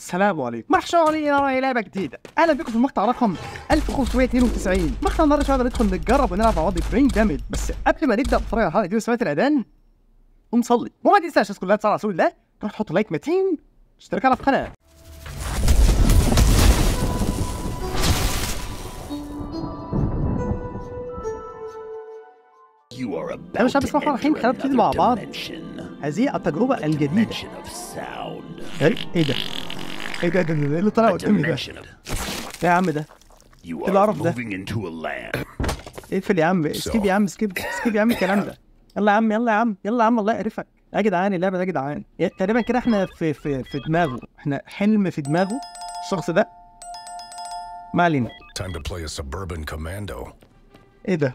السلام عليكم، مرحبا يا لعبه جديده. اهلا بكم في المقطع رقم 1592. مقطع النهارده شويه ندخل نتجرب ونلعب مع بعض برين دامج. بس قبل ما نبدا بفرجه على الحلقه دي وسمعت الاذان ونصلي، وما تنساش كلها تساعد على سبيل الله، تروح تحط لايك متين واشترك على القناه. انا مش عارف بسم الله الرحمن الرحيم. خلينا نبتدي مع بعض هذه التجربه الجديده. ايه ده؟ ايه ده اللي طلع قدامي ده؟ يا عم ده ايه القرف ده؟ اقفل يا عم، سكيب يا عم، سكيب يا عم الكلام ده. يلا يا عم، يلا يا عم، يلا يا عم، الله يقرفك يا جدعان. اللعبه ده يا جدعان تقريبا كده احنا في دماغه، احنا حلم في دماغه الشخص ده. ما علينا. ايه ده؟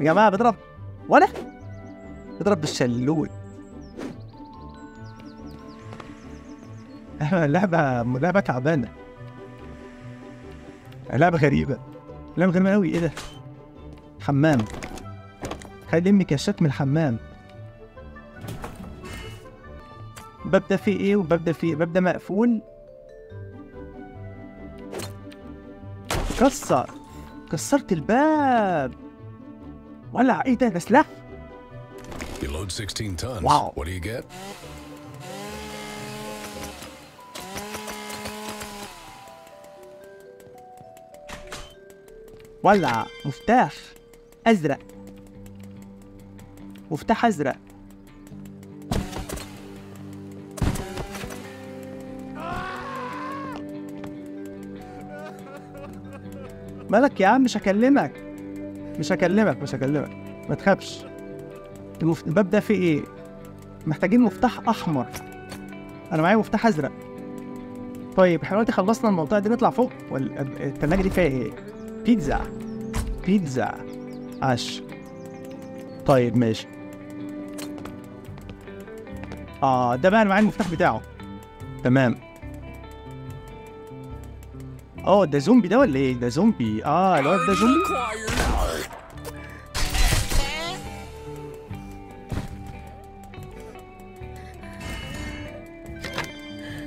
يا جماعة بضرب وأنا بضرب بالشلول. لعبة تعبانة، لعبة غريبة، لعبة غريبة أوي. إيه ده؟ حمام. خلي أمي كشات من الحمام. ببدأ فيه إيه وببدأ فيه؟ ببدأ مقفول. كسرت الباب. ولا ايه ده سلاح؟ واو. ولا مفتاح ازرق. مفتاح ازرق. مالك يا عم؟ مش هكلمك، ما تخافش. الباب ده فيه ايه؟ محتاجين مفتاح احمر. انا معايا مفتاح ازرق. طيب احنا دلوقتي خلصنا المنطقه دي، نطلع فوق. والثلاجه دي فيها ايه؟ بيتزا عش. طيب ماشي. ده بقى انا معايا المفتاح بتاعه. تمام. ده زومبي ده ولا ايه؟ ده زومبي. الواد ده زومبي.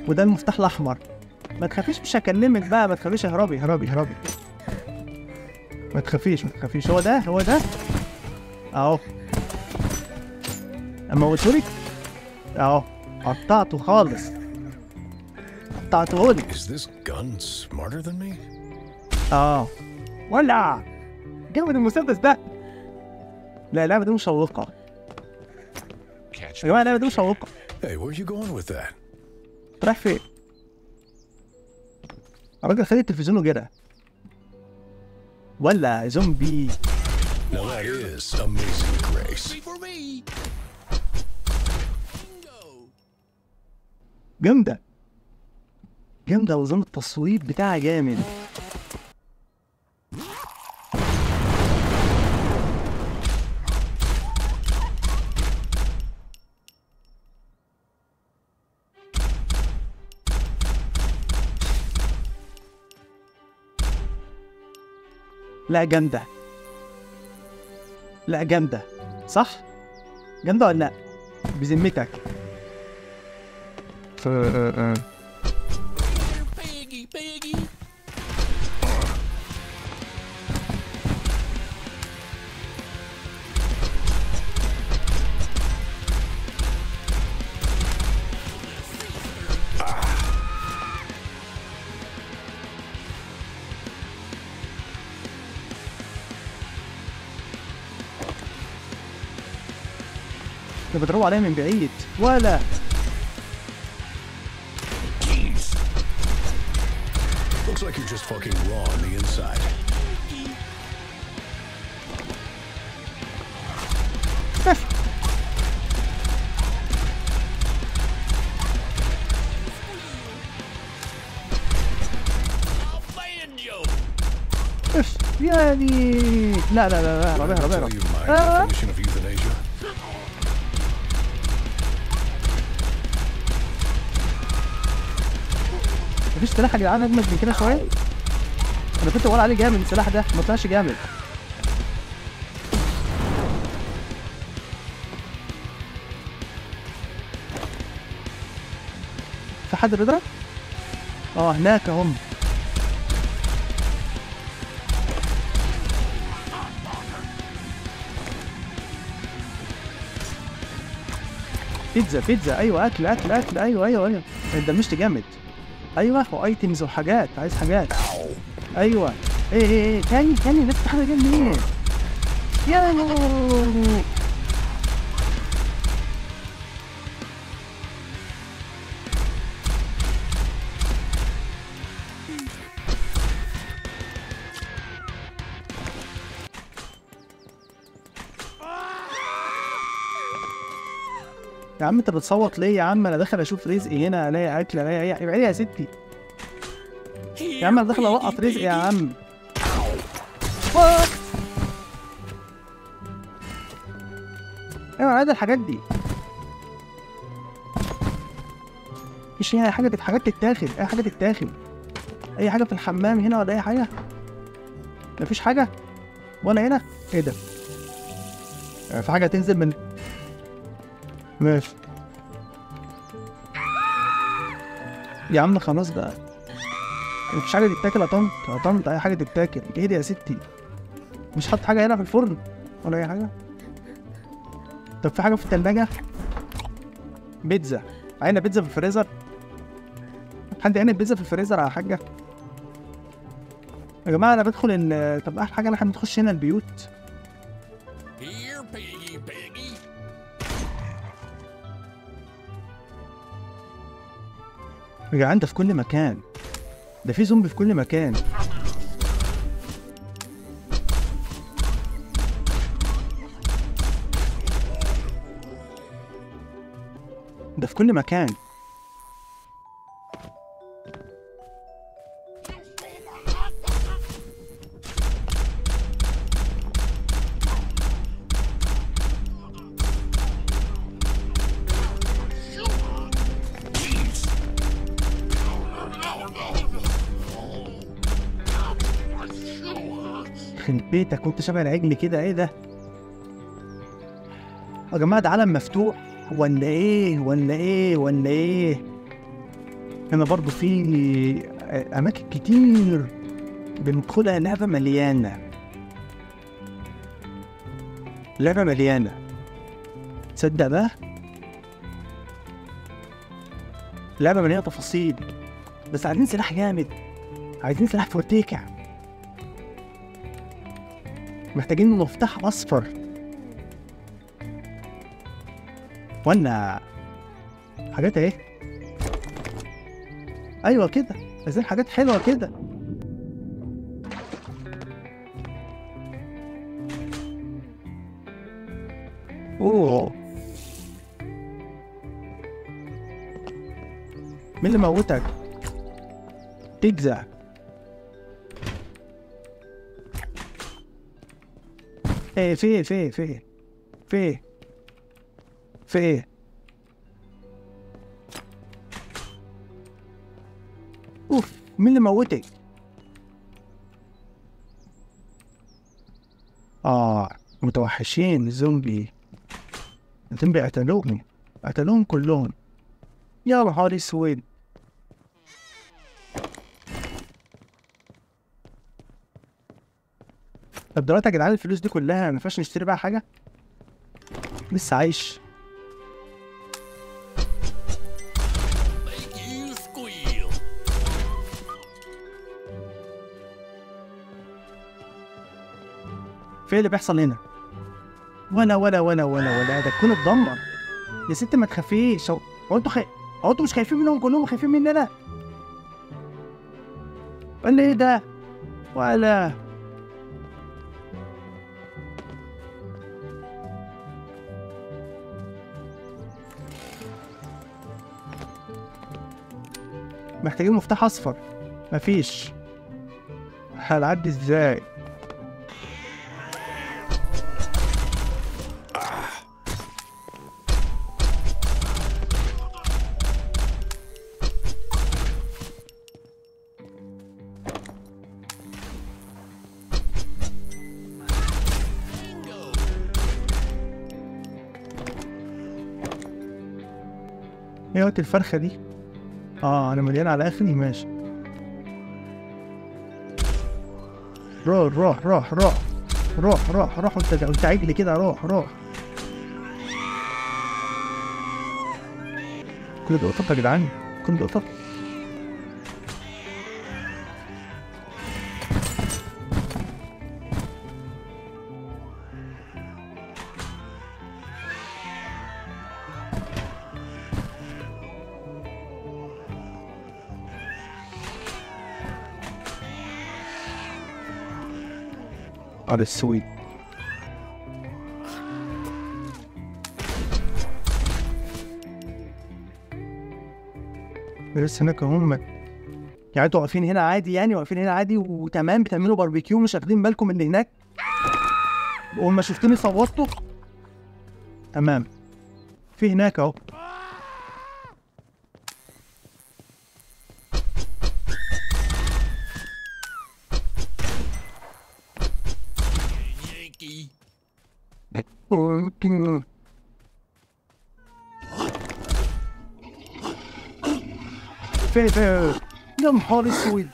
وده المفتاح الاحمر. ما تخافيش، مش هكلمك بقى. ما تخافيش، اهربي اهربي اهربي. ما تخافيش. هو ده اهو. اما قلتلك اهو، قطعته خالص، قطعتهولك. ولع جامد المسدس ده. لا اللعبه دي مشوقه يا جماعه، اللعبه دي مشوقه. رايح فين؟ الراجل خد التلفزيون وجرى. ولا زومبي. جامدة جامدة، وظن التصويت بتاعها جامد. لا جامدة صح؟ جامدة ولا لأ؟ بذمتك. بضربوا عليه من بعيد. ولا يعني لا لا لا لا ربيع ربيع ربيع مفيش سلاح يا جدعان اجمد من كده شويه. انا كنت بقول عليه جامد السلاح ده ما طلعش جامد. في حد بيضرب؟ اه هناك هم. بيتزا بيتزا ايوه اكل اكل اكل ايوه ايوه ايوه اتدمجت جامد. ايوه وايتمز وحاجات عايز حاجات ايوه ايه ايه ايه تاني تاني الناس بتحاول تجيب منين؟ ياهو يا عم انت بتصوت ليه يا عم؟ انا داخل اشوف رزقي هنا الاقي اكل الاقي ابعدي يا ستي يا عم انا داخل اوقط رزقي يا عم. ايوه انا عايز الحاجات دي مش هي حاجه حاجات تتاخد اي حاجه تتاخد اي حاجه في الحمام هنا ولا اي حاجه مفيش حاجه وانا هنا ايه ده في حاجه تنزل من ماشي يا عم خلاص بقى مفيش حاجة تتاكل يا طنط يا طنط أي حاجة تتاكل اهدي يا ستي مش حاطط حاجة هنا في الفرن ولا أي حاجة. طب في حاجة في التلاجة؟ بيتزا عينا بيتزا في الفريزر حد عينا بيتزا في الفريزر يا حاجة يا جماعة أنا بدخل طب أحلى حاجة إن احنا بنخش هنا البيوت يا جدعان ده في كل مكان ده في زومبي في كل مكان. ده في كل مكان بيتك كنت شبه العجل كده ايه ده؟ يا جماعه ده عالم مفتوح ولا ايه ولا ايه ولا ايه؟ هنا برضه في اماكن كتير بندخلها لعبه مليانه لعبه مليانه. تصدق بقى؟ لعبه مليانه تفاصيل بس عايزين سلاح جامد عايزين سلاح فورتيكا محتاجين مفتاح اصفر وانا حاجات ايه ايوه كده عايزين حاجات حلوه كده. اوه مين اللي موتك؟ تجزع ايه في ايه في ايه في ايه في ايه في ايه اوف مين اللي موتك؟ متوحشين الزومبي الزومبي قتلوهم قتلوهم كلهم يا نهار اسود. طب دلوقتي يا جدعان الفلوس دي كلها مينفعش نشتري بقى حاجة؟ لسه عايش في ايه اللي بيحصل هنا؟ ولا ده الكون اتدمر يا ست ما تخافيش. هو انتوا انتوا مش خايفين منهم كلهم خايفين مننا؟ ولا ايه ده؟ ولا محتاجين مفتاح اصفر مفيش هنعدي ازاي؟ ايه وقت الفرخة دي؟ انا مليان على اخري. ماشي، روح روح روح روح روح روح روح، وانت عجل كده، روح روح. كل ده قطط يا جدعان، كل ده قطط. على السويد بس هناك هم يعني انتوا واقفين هنا عادي، يعني واقفين هنا عادي وتمام، بتعملوا باربيكيو مش واخدين بالكم اللي هناك، اول ما شفتوني صوتوا تمام. في هناك اهو، في يا نهار اسود.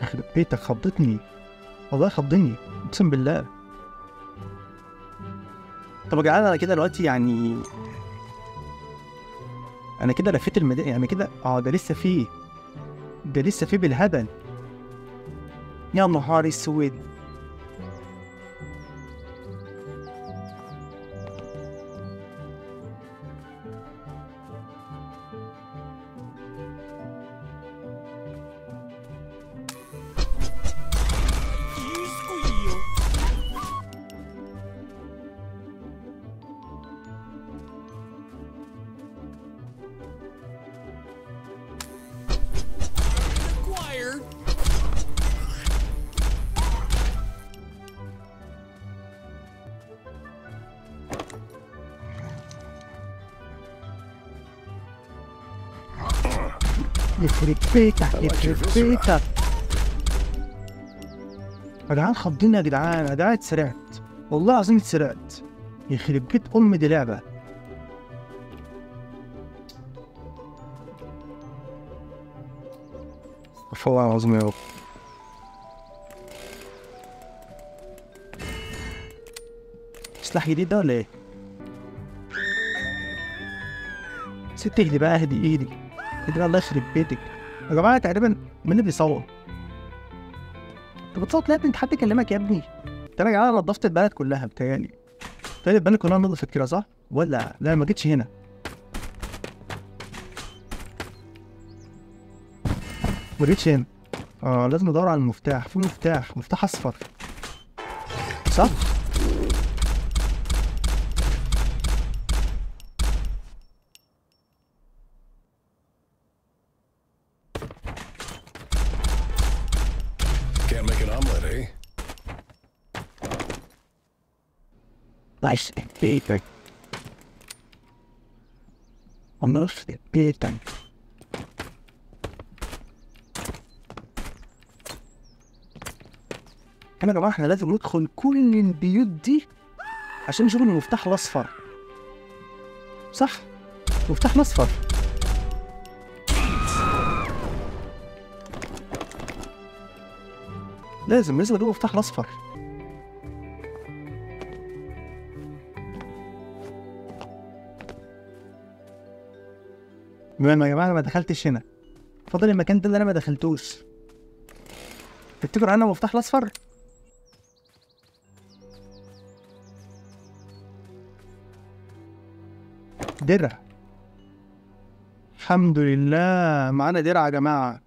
يخرب بيتك خضتني، والله خضني اقسم بالله. طب يا جدعان انا كده دلوقتي يعني انا كده لفيت المدينه يعني كده. ده لسه فيه، ده لسه فيه بالهبل. يا نهار اسود، يخرب بيتك يخرب بيتك يا جدعان، خضني يا جدعان. يا جدعان اتسرعت، والله العظيم اتسرعت. يخرب بيت أم دي لعبة. استغفر الله العظيم يا رب. سلاح جديد ده ولا ايه؟ ست اهدي بقى، اهدي ايدي كده. الله يخرب بيتك يا جماعه، تقريبا مين اللي بيصوت؟ انت بتصوت ليه يا ابني؟ انت حد يكلمك يا ابني؟ انت يا جماعه نضفت البلد كلها بتهيألي. بتهيألي البلد كلها نضفت كده صح؟ ولا لا ما جيتش هنا؟ ما جيتش هنا. لازم ادور على المفتاح، في مفتاح، مفتاح اصفر صح؟ الله يخرب بيتك، الله يخرب بيتك. يا جماعة احنا لازم ندخل كل البيوت دي عشان نشوف المفتاح الأصفر صح؟ المفتاح الأصفر. لازم أجيب المفتاح الأصفر. المهم يا جماعه انا ما دخلتش هنا، فاضل المكان ده اللي انا ما دخلتوش. تفتكروا انا المفتاح الاصفر؟ درع، الحمد لله معانا درع يا جماعه،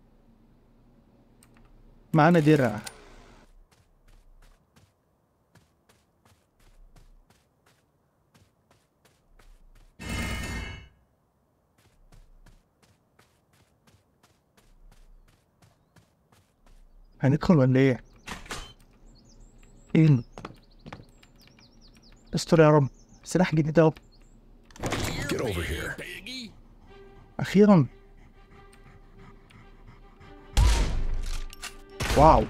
معانا درع. هندخل ولا ايه؟ ايه؟ استر يا رب، سلاح جديد اهو. over here. أخيرا. واو.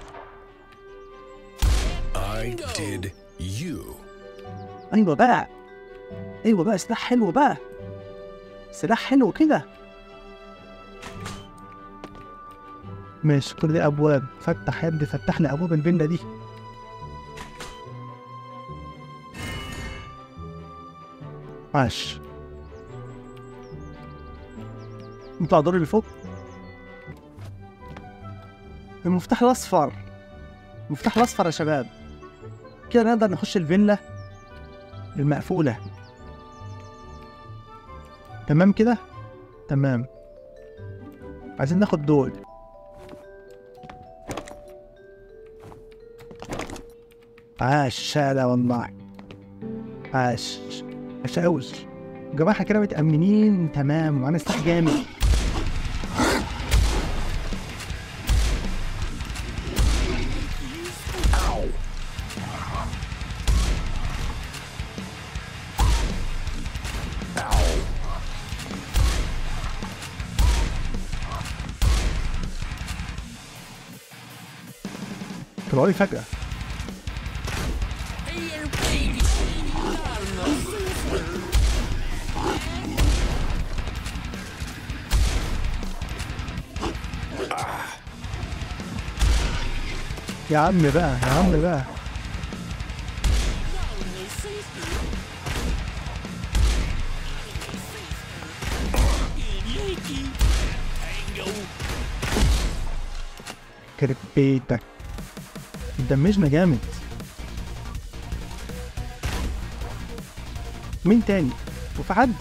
I did you. أيوة بقى. أيوة بقى سلاح حلو بقى. سلاح حلو كده. ماشي كل دي أبواب. فتح يا ابني فتحنا أبواب الفيلا دي. ماشي. نطلع الدور اللي فوق. المفتاح الأصفر. المفتاح الأصفر يا شباب. كده نقدر نخش الفيلا المقفولة. تمام كده؟ تمام. عايزين ناخد دول. عاش لا والله. عاش. عاش أوي. جماعة كده متأمنين تمام ومعانا سلاح جامد. طلعوا لي فجأة. يا عم بقى يا عم بقى. كرب بيتك. اتدمجنا جامد. مين تاني؟ وفي حد؟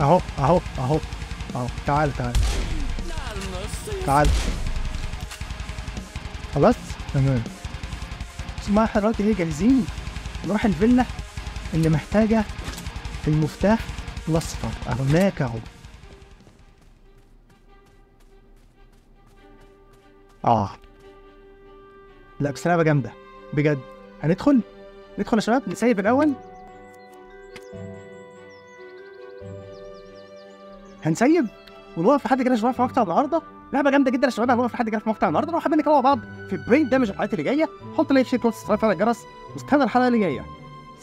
اهو اهو اهو اهو. تعال تعال تعال. خلاص تمام. اسمعوا حضرتك ايه، جاهزين نروح الفيلا اللي محتاجه المفتاح الاصفر هناك اهو. لا بس لعبه جامده بجد. هندخل ندخل يا شباب، نسيب الاول. هنسيب ونوقف لحد كده شباب في مقطع النهارده. لعبه جامده جدا يا شباب، هنوقف لحد كده في مقطع النهارده. لو حابين نتكلم مع بعض في برين دامج الحلقات اللي جايه، حط لايك شير وسبسكرايب على الجرس، واستنى الحلقه اللي جايه.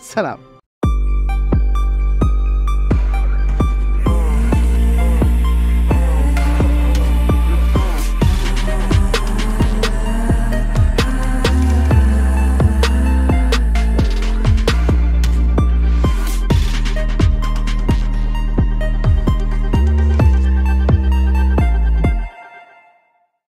سلام.